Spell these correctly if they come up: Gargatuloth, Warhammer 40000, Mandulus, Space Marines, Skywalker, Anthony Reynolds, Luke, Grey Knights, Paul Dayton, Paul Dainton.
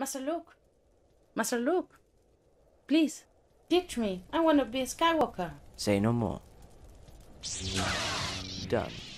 Master Luke, Master Luke, please, teach me. I want to be a Skywalker. Say no more. Done.